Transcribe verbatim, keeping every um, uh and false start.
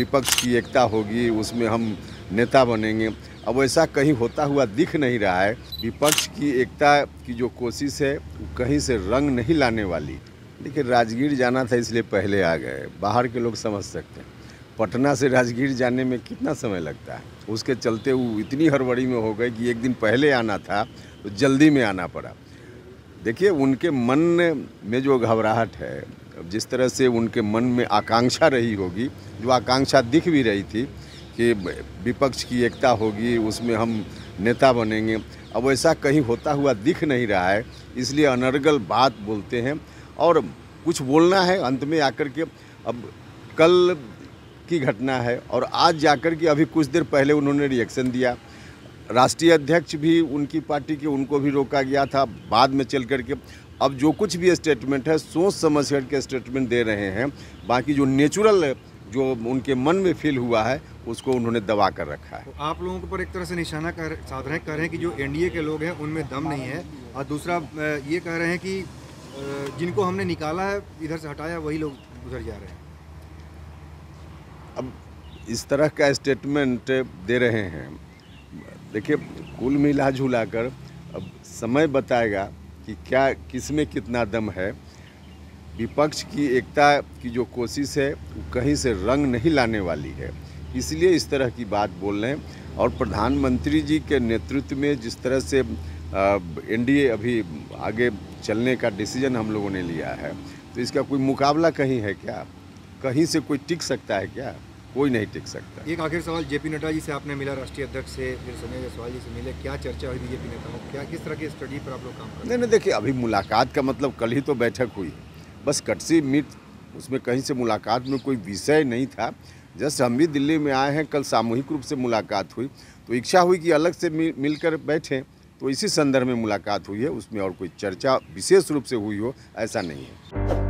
विपक्ष की एकता होगी, उसमें हम नेता बनेंगे। अब ऐसा कहीं होता हुआ दिख नहीं रहा है। विपक्ष की एकता की जो कोशिश है वो कहीं से रंग नहीं लाने वाली। देखिए, राजगीर जाना था इसलिए पहले आ गए, बाहर के लोग समझ सकते हैं। पटना से राजगीर जाने में कितना समय लगता है, उसके चलते वो इतनी हड़बड़ी में हो गए कि एक दिन पहले आना था तो जल्दी में आना पड़ा। देखिए, उनके मन में जो घबराहट है, जिस तरह से उनके मन में आकांक्षा रही होगी, जो आकांक्षा दिख भी रही थी कि विपक्ष की एकता होगी, उसमें हम नेता बनेंगे, अब ऐसा कहीं होता हुआ दिख नहीं रहा है। इसलिए अनर्गल बात बोलते हैं और कुछ बोलना है अंत में आकर के। अब कल की घटना है और आज जाकर के अभी कुछ देर पहले उन्होंने रिएक्शन दिया। राष्ट्रीय अध्यक्ष भी उनकी पार्टी के, उनको भी रोका गया था बाद में चल कर के। अब जो कुछ भी स्टेटमेंट है सोच समझ कर के स्टेटमेंट दे रहे हैं। बाकी जो नेचुरल जो उनके मन में फील हुआ है उसको उन्होंने दबा कर रखा है। तो आप लोगों के ऊपर एक तरह से निशाना कर साध रहे हैं, कह रहे हैं कि जो एनडीए के लोग हैं उनमें दम नहीं है, और दूसरा ये कह रहे हैं कि जिनको हमने निकाला है, इधर से हटाया, वही लोग उधर जा रहे हैं। अब इस तरह का स्टेटमेंट दे रहे हैं। देखिए, कुल मिला जुला कर अब समय बताएगा कि क्या किस में कितना दम है। विपक्ष की एकता की जो कोशिश है वो कहीं से रंग नहीं लाने वाली है, इसलिए इस तरह की बात बोल रहे हैं। और प्रधानमंत्री जी के नेतृत्व में जिस तरह से एनडीए अभी आगे चलने का डिसीजन हम लोगों ने लिया है, तो इसका कोई मुकाबला कहीं है क्या? कहीं से कोई टिक सकता है क्या? कोई नहीं टिक सकता। एक आखिर सवाल, जेपी नड्डा जी से आपने मिला, राष्ट्रीय अध्यक्ष से, फिर सोनिया जायसवाल जी से मिले, क्या चर्चा हुई बीजेपी नेताओं की? क्या किस तरह की स्ट्रेटजी पर आप लोग काम कर रहे हैं? नहीं नहीं, देखिए, अभी मुलाकात का मतलब कल ही तो बैठक हुई, बस कटसी मीट, उसमें कहीं से मुलाकात में कोई विषय नहीं था। जस्ट हम भी दिल्ली में आए हैं, कल सामूहिक रूप से मुलाकात हुई, तो इच्छा हुई कि अलग से मिलकर बैठें, तो इसी संदर्भ में मुलाकात हुई है। उसमें और कोई चर्चा विशेष रूप से हुई हो ऐसा नहीं है।